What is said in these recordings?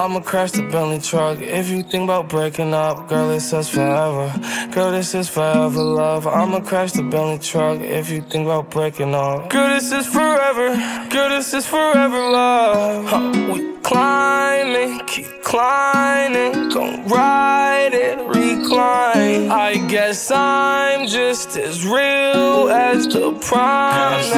I'ma crash the Bentley truck. If you think about breaking up, girl, this is forever. Girl, this is forever, love. I'ma crash the Bentley truck. If you think about breaking up, girl, this is forever. Girl, this is forever, love. We climbing, keep climbing, gon' ride it, recline. I guess I'm just as real as the promise.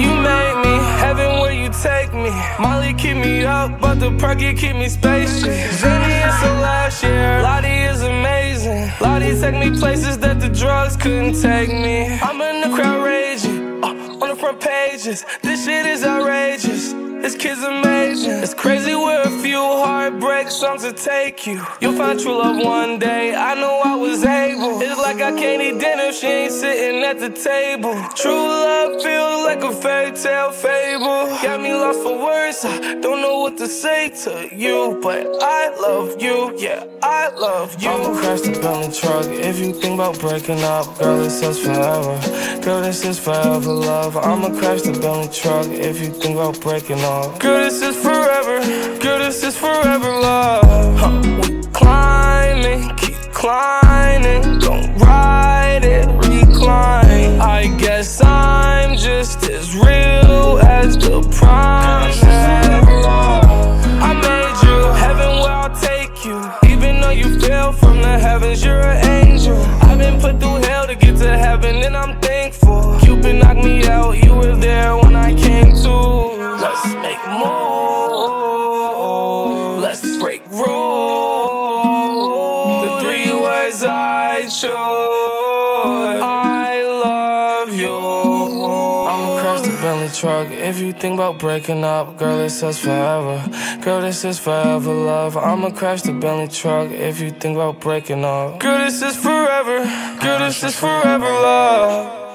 You make me heaven where you take me. Molly keep me up, but the perky keep me spacey. Xanny is the last year, Lotti is amazing. Lotti take me places that the drugs couldn't take me. I'm in the crowd raging, on the front pages. This shit is outrageous. This kid's amazing. It's crazy where a few heartbreak songs will take you. You'll find true love one day. I know I was able. It's like I can't eat dinner if she ain't sitting at the table. True love feels like a fairy tale fable. Got me lost for words. I don't know what to say to you, but I love you. Yeah, I love you. I'ma crash the Bentley truck. If you think about breaking up, girl, this is forever. Girl, this is forever, love. I'ma crash the Bentley truck. If you think about breaking up, girl, this is forever. Girl, this is forever, love. We climbing, keep climbing, gon' ride it, recline. I guess I'm just as real as the promise. I made you heaven where I'll take you. Even though you fell from the heavens, you're an angel. I've been put through hell to get to heaven, and I'm thankful. Cupid knocked me out, you were there when I came to. Let's make more, let's break rules. The three words I chose, I love you. I'ma crash the Bentley truck. If you think about breaking up, girl, this is forever. Girl, this is forever, love. I'ma crash the Bentley truck. If you think about breaking up, girl, this is forever. Girl, this is forever, love.